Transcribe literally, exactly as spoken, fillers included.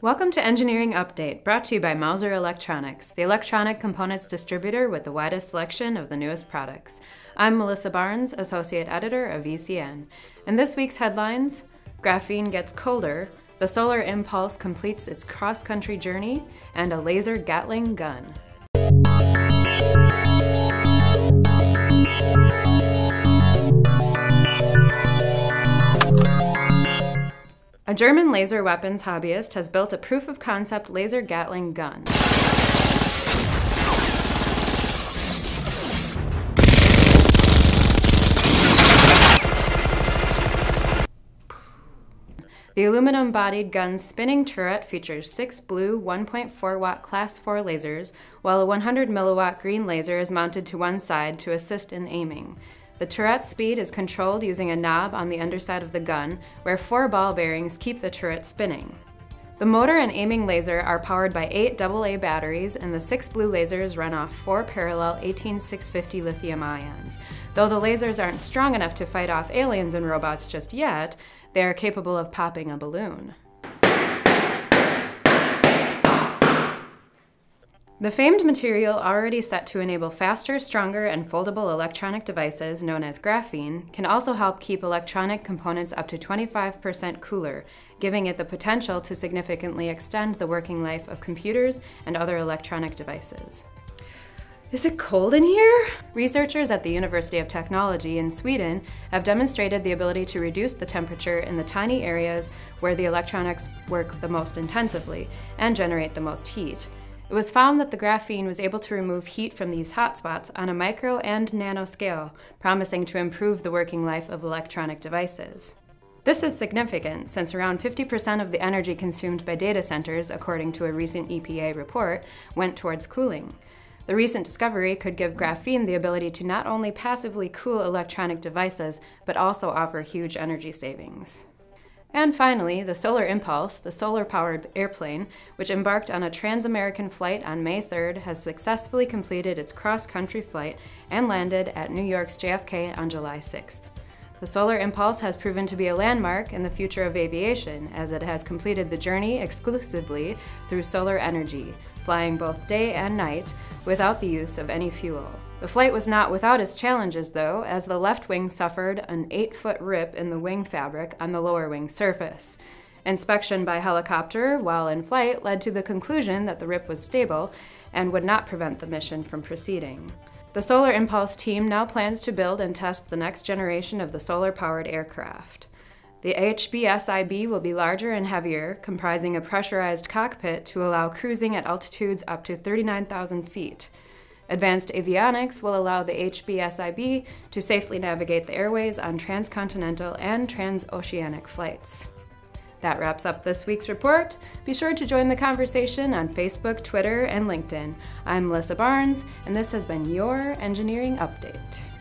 Welcome to Engineering Update, brought to you by Mouser Electronics, the electronic components distributor with the widest selection of the newest products. I'm Melissa Barnes, Associate Editor of E C N. In this week's headlines, graphene gets colder, the Solar Impulse completes its cross-country journey, and a Laser Gatling Gun. A German laser weapons hobbyist has built a proof-of-concept laser Gatling gun. The aluminum-bodied gun's spinning turret features six blue one point four watt Class four lasers, while a one hundred milliwatt green laser is mounted to one side to assist in aiming. The turret speed is controlled using a knob on the underside of the gun, where four ball bearings keep the turret spinning. The motor and aiming laser are powered by eight double A batteries, and the six blue lasers run off four parallel eighteen six fifty lithium ions. Though the lasers aren't strong enough to fight off aliens and robots just yet, they are capable of popping a balloon. The famed material already set to enable faster, stronger, and foldable electronic devices, known as graphene, can also help keep electronic components up to twenty-five percent cooler, giving it the potential to significantly extend the working life of computers and other electronic devices. Is it cold in here? Researchers at the University of Technology in Sweden have demonstrated the ability to reduce the temperature in the tiny areas where the electronics work the most intensively and generate the most heat. It was found that the graphene was able to remove heat from these hotspots on a micro and nano scale, promising to improve the working life of electronic devices. This is significant since around fifty percent of the energy consumed by data centers, according to a recent E P A report, went towards cooling. The recent discovery could give graphene the ability to not only passively cool electronic devices, but also offer huge energy savings. And finally, the Solar Impulse, the solar-powered airplane, which embarked on a trans-American flight on May third, has successfully completed its cross-country flight and landed at New York's J F K on July sixth. The Solar Impulse has proven to be a landmark in the future of aviation, as it has completed the journey exclusively through solar energy, flying both day and night without the use of any fuel. The flight was not without its challenges, though, as the left wing suffered an eight foot rip in the wing fabric on the lower wing surface. Inspection by helicopter while in flight led to the conclusion that the rip was stable and would not prevent the mission from proceeding. The Solar Impulse team now plans to build and test the next generation of the solar-powered aircraft. The H B S I B will be larger and heavier, comprising a pressurized cockpit to allow cruising at altitudes up to thirty-nine thousand feet. Advanced avionics will allow the H B S I B to safely navigate the airways on transcontinental and transoceanic flights. That wraps up this week's report. Be sure to join the conversation on Facebook, Twitter, and LinkedIn. I'm Melissa Barnes, and this has been your Engineering Update.